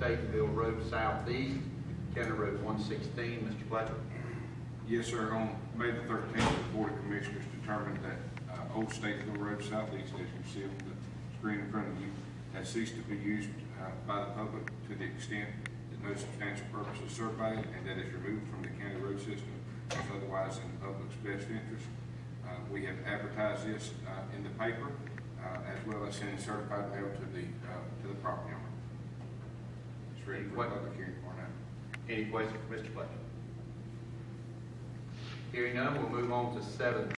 Statenville Road Southeast, County Road 116. Mr. Fletcher. Yes, sir. On May the 13th, the Board of Commissioners determined that Old Statenville Road Southeast, as you see on the screen in front of you, has ceased to be used by the public to the extent that no substantial purpose is served by it, and that is removed from the county road system as otherwise in the public's best interest. We have advertised this in the paper as well as sending certified mail to the property owner. It's ready for public hearing for now. Any questions for Mr. Fletcher? Hearing none, we'll move on to 7.